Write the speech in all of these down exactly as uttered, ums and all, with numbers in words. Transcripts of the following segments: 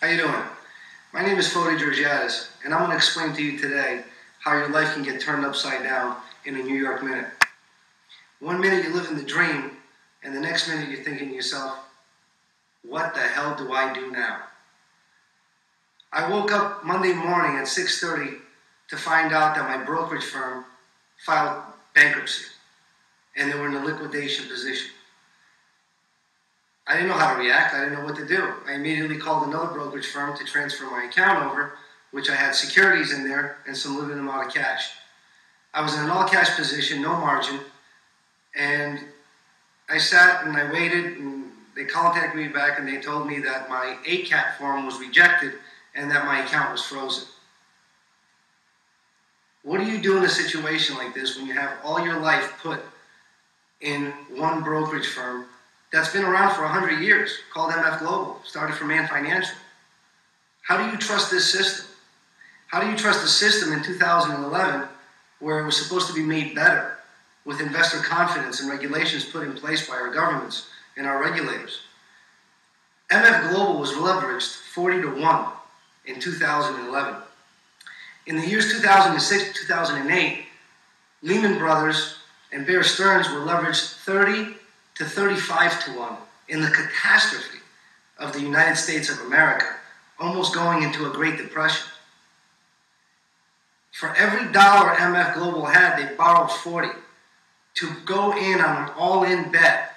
How you doing? My name is Foti Georgiadis, and I'm going to explain to you today how your life can get turned upside down in a New York minute. One minute you live in the dream, and the next minute you're thinking to yourself, what the hell do I do now? I woke up Monday morning at six thirty to find out that my brokerage firm filed bankruptcy, and they were in a liquidation position. I didn't know how to react. I didn't know what to do. I immediately called another brokerage firm to transfer my account over, which I had securities in there and some limited amount of cash. I was in an all-cash position, no margin, and I sat and I waited, and they contacted me back and they told me that my A C A T form was rejected and that my account was frozen. What do you do in a situation like this when you have all your life put in one brokerage firm that's been around for one hundred years, called M F Global, started from Man Financial? How do you trust this system? How do you trust a system in two thousand eleven where it was supposed to be made better with investor confidence and regulations put in place by our governments and our regulators? M F Global was leveraged forty to one in two thousand eleven. In the years two thousand six to two thousand eight, Lehman Brothers and Bear Stearns were leveraged thirty to thirty-five to one in the catastrophe of the United States of America, almost going into a Great Depression. For every dollar M F Global had, they borrowed forty to go in on an all-in bet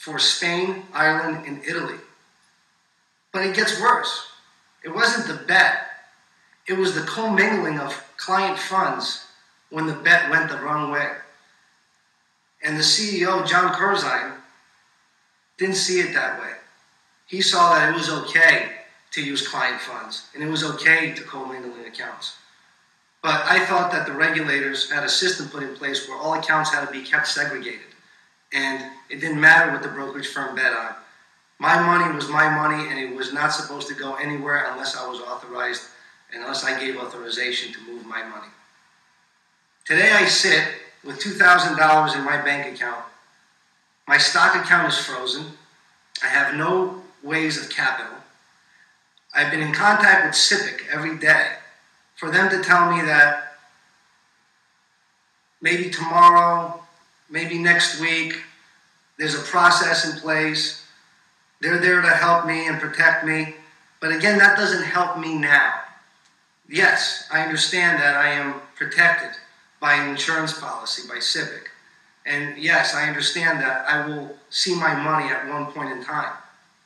for Spain, Ireland, and Italy. But it gets worse. It wasn't the bet. It was the commingling of client funds when the bet went the wrong way. And the C E O, John Corzine, didn't see it that way. He saw that it was okay to use client funds, and it was okay to commingle in accounts. But I thought that the regulators had a system put in place where all accounts had to be kept segregated, and it didn't matter what the brokerage firm bet on. My money was my money, and it was not supposed to go anywhere unless I was authorized, unless I gave authorization to move my money. Today I sit with two thousand dollars in my bank account. My stock account is frozen. I have no ways of capital. I've been in contact with S I P C every day for them to tell me that maybe tomorrow, maybe next week, there's a process in place. They're there to help me and protect me. But again, that doesn't help me now. Yes, I understand that I am protected by an insurance policy, by S I P C. And yes, I understand that I will see my money at one point in time.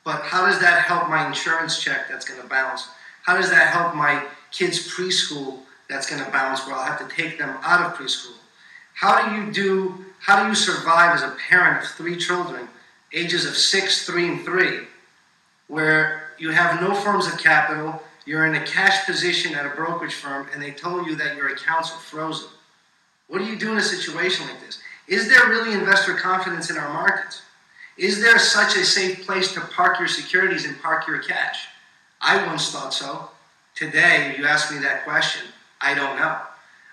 But how does that help my insurance check that's going to bounce? How does that help my kids' preschool that's going to bounce, where I'll have to take them out of preschool? How do you do, how do you survive as a parent of three children, ages of six, three, and three, where you have no forms of capital, you're in a cash position at a brokerage firm, and they told you that your accounts are frozen? What do you do in a situation like this? Is there really investor confidence in our markets? Is there such a safe place to park your securities and park your cash? I once thought so. Today, you ask me that question, I don't know.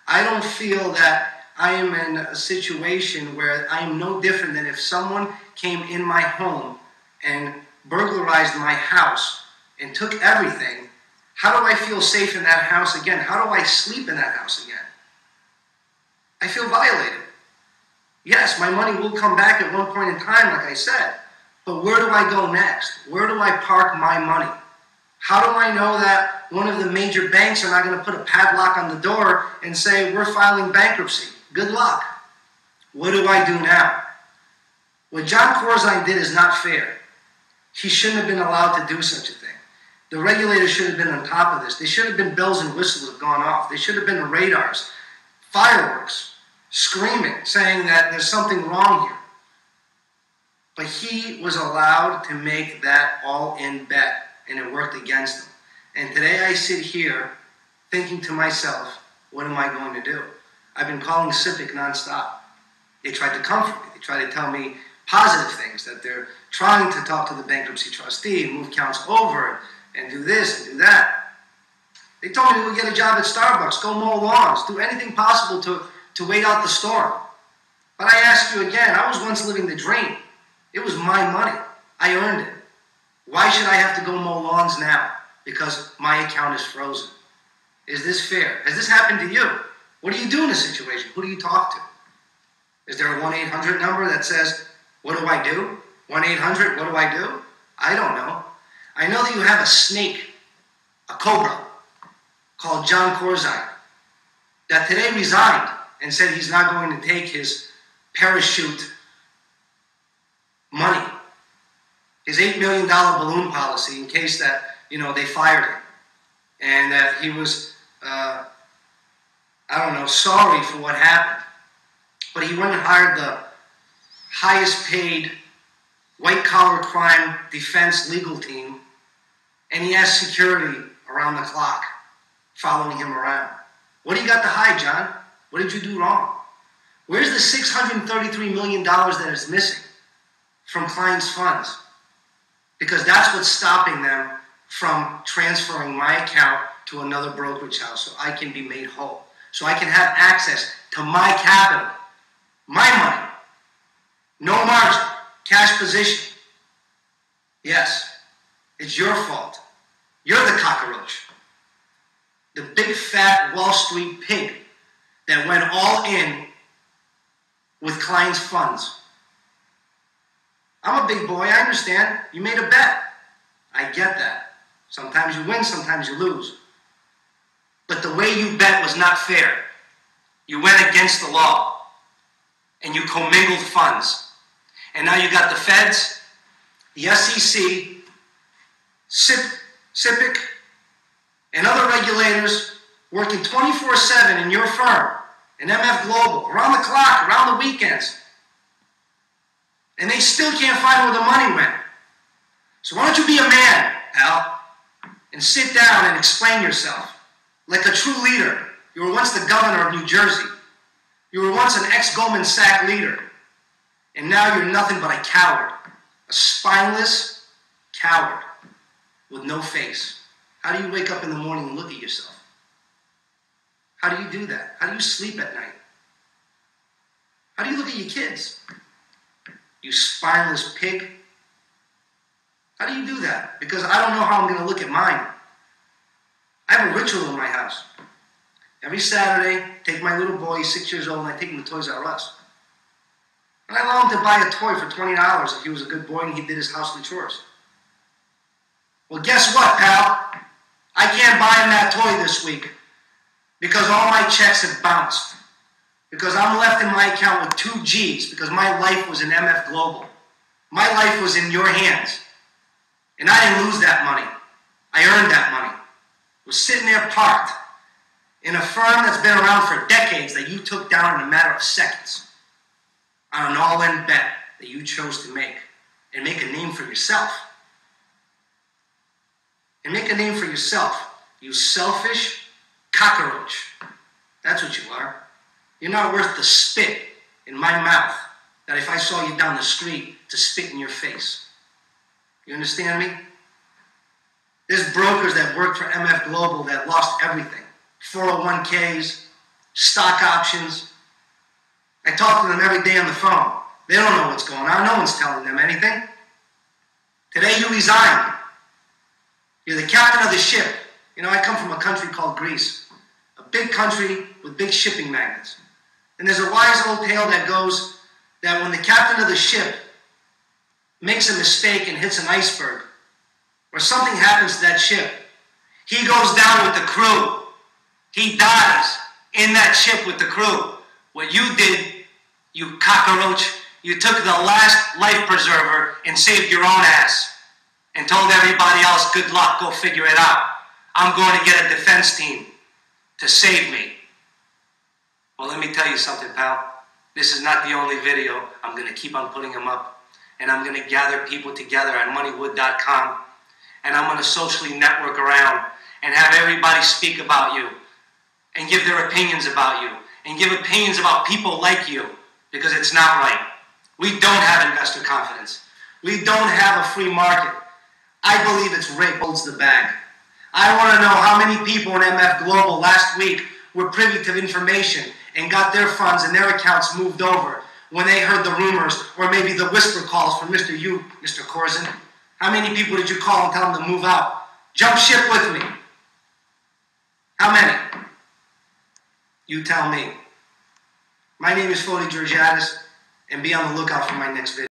I don't feel that I am in a situation where I am no different than if someone came in my home and burglarized my house and took everything. How do I feel safe in that house again? How do I sleep in that house again? I feel violated. Yes, my money will come back at one point in time, like I said, but where do I go next? Where do I park my money? How do I know that one of the major banks are not going to put a padlock on the door and say, we're filing bankruptcy? Good luck. What do I do now? What John Corzine did is not fair. He shouldn't have been allowed to do such a thing. The regulators should have been on top of this. They should have been bells and whistles have gone off. They should have been radars, fireworks, screaming, saying that there's something wrong here. But he was allowed to make that all-in bet, and it worked against him. And today I sit here thinking to myself, what am I going to do? I've been calling S I P C nonstop. They tried to comfort me. They tried to tell me positive things, that they're trying to talk to the bankruptcy trustee and move counts over and do this and do that. They told me to go get a job at Starbucks, go mow lawns, do anything possible to, to wait out the storm. But I ask you again, I was once living the dream. It was my money. I earned it. Why should I have to go mow lawns now because my account is frozen? Is this fair? Has this happened to you? What do you do in a situation? Who do you talk to? Is there a one eight hundred number that says, what do I do? one eight hundred, what do I do? I don't know. I know that you have a snake, a cobra, called John Corzine, that today resigned and said he's not going to take his parachute money, his eight million dollars balloon policy, in case that, you know, they fired him. And that he was, uh, I don't know, sorry for what happened. But he went and hired the highest paid white-collar crime defense legal team, and he has security around the clock following him around. What do you got to hide, John? What did you do wrong? Where's the six hundred thirty-three million dollars that is missing from clients' funds? Because that's what's stopping them from transferring my account to another brokerage house so I can be made whole, so I can have access to my capital, my money, no margin, cash position. Yes, it's your fault. You're the cockroach, the big fat Wall Street pig that went all in with clients' funds. I'm a big boy, I understand. You made a bet. I get that. Sometimes you win, sometimes you lose. But the way you bet was not fair. You went against the law, and you commingled funds. And now you got the feds, the S E C, S I P C, and other regulators working twenty-four seven in your firm, in M F Global, around the clock, around the weekends. And they still can't find where the money went. So why don't you be a man, pal, and sit down and explain yourself. Like a true leader. You were once the governor of New Jersey. You were once an ex-Goldman Sachs leader. And now you're nothing but a coward. A spineless coward with no face. How do you wake up in the morning and look at yourself? How do you do that? How do you sleep at night? How do you look at your kids? You spineless pig. How do you do that? Because I don't know how I'm going to look at mine. I have a ritual in my house. Every Saturday, I take my little boy, he's six years old, and I take him to Toys R Us. And I allow him to buy a toy for twenty dollars if he was a good boy and he did his household chores. Well, guess what, pal? I can't buy him that toy this week because all my checks have bounced. Because I'm left in my account with two G's because my life was in M F Global. My life was in your hands. And I didn't lose that money. I earned that money. It was sitting there parked in a firm that's been around for decades that you took down in a matter of seconds on an all-in bet that you chose to make and make a name for yourself. And make a name for yourself, you selfish cockroach. That's what you are. You're not worth the spit in my mouth that if I saw you down the street to spit in your face. You understand me? There's brokers that work for M F Global that lost everything. four oh one Ks, stock options. I talk to them every day on the phone. They don't know what's going on. No one's telling them anything. Today you resigned. You're the captain of the ship. You know, I come from a country called Greece. A big country with big shipping magnates. And there's a wise old tale that goes that when the captain of the ship makes a mistake and hits an iceberg, or something happens to that ship, he goes down with the crew. He dies in that ship with the crew. What you did, you cockroach, you took the last life preserver and saved your own ass and told everybody else, good luck, go figure it out. I'm going to get a defense team to save me. Well, let me tell you something, pal. This is not the only video. I'm going to keep on putting them up. And I'm going to gather people together at moneywood dot com. And I'm going to socially network around and have everybody speak about you and give their opinions about you and give opinions about people like you, because it's not right. We don't have investor confidence. We don't have a free market. I believe it's rape holds the bag. I want to know how many people in M F Global last week were privy to information and got their funds and their accounts moved over when they heard the rumors or maybe the whisper calls from Mister You, Mister Corzine. How many people did you call and tell them to move out? Jump ship with me. How many? You tell me. My name is Foti Georgiadis, and be on the lookout for my next video.